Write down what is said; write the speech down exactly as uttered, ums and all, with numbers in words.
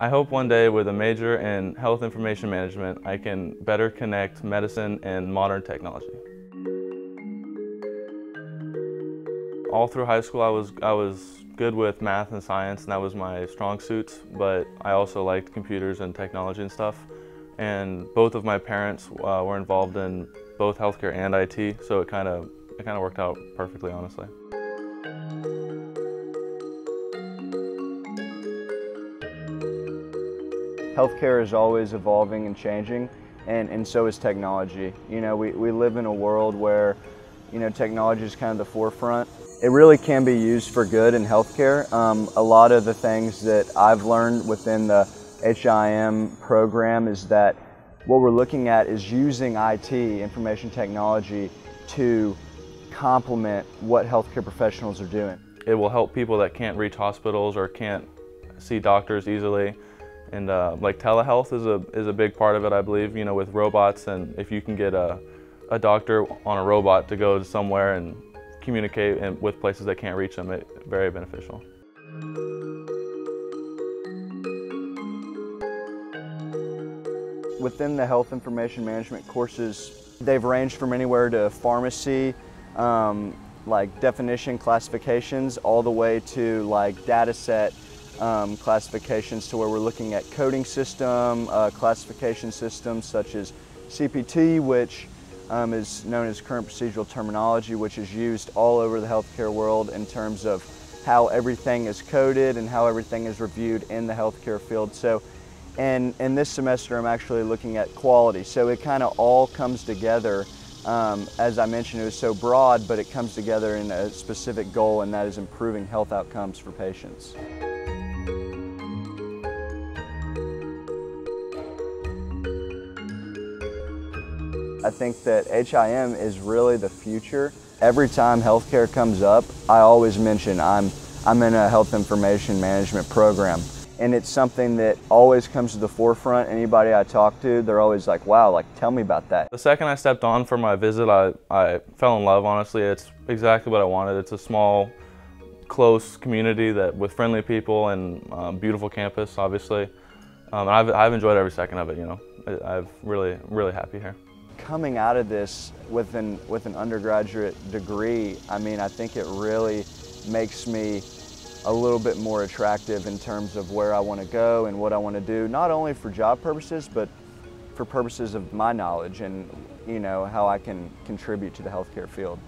I hope one day with a major in Health Information Management, I can better connect medicine and modern technology. All through high school, I was, I was good with math and science, and that was my strong suits, but I also liked computers and technology and stuff. And both of my parents uh, were involved in both healthcare and I T, so it kind of it kind of worked out perfectly, honestly. Healthcare is always evolving and changing, and, and so is technology. You know, we, we live in a world where, you know, technology is kind of the forefront. It really can be used for good in healthcare. Um, a lot of the things that I've learned within the H I M program is that what we're looking at is using I T, information technology, to complement what healthcare professionals are doing. It will help people that can't reach hospitals or can't see doctors easily. And uh, like telehealth is a, is a big part of it, I believe, you know, with robots. And if you can get a, a doctor on a robot to go somewhere and communicate and with places that can't reach them, it's very beneficial. Within the health information management courses, they've ranged from anywhere to pharmacy, um, like definition classifications, all the way to like data set um, classifications, to where we're looking at coding system, uh, classification systems such as C P T, which Um, is known as current procedural terminology, which is used all over the healthcare world in terms of how everything is coded and how everything is reviewed in the healthcare field. So, and, and this semester I'm actually looking at quality. So it kind of all comes together. Um, as I mentioned, it was so broad, but it comes together in a specific goal, and that is improving health outcomes for patients. I think that H I M is really the future. Every time healthcare comes up, I always mention I'm, I'm in a health information management program. And it's something that always comes to the forefront. Anybody I talk to, they're always like, wow, like, tell me about that. The second I stepped on for my visit, I, I fell in love, honestly. It's exactly what I wanted. It's a small, close community that with friendly people and um, beautiful campus, obviously. Um, and I've, I've enjoyed every second of it, you know. I, I'm really, really happy here. Coming out of this with an, with an undergraduate degree, I mean, I think it really makes me a little bit more attractive in terms of where I want to go and what I want to do, not only for job purposes, but for purposes of my knowledge and, you know, how I can contribute to the healthcare field.